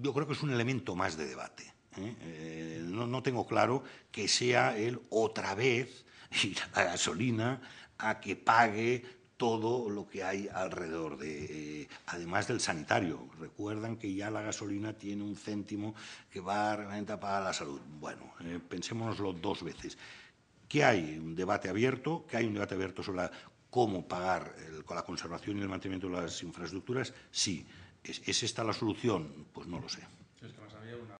yo creo que es un elemento más de debate. No tengo claro que sea él otra vez ir a la gasolina a que pague todo lo que hay alrededor, de, además del sanitario. Recuerdan que ya la gasolina tiene 1 céntimo que va realmente para la salud. Bueno, pensémonoslo 2 veces. Que hay un debate abierto, sobre cómo pagar la conservación y el mantenimiento de las infraestructuras, sí. ¿Es esta la solución? Pues no lo sé. Es que más había una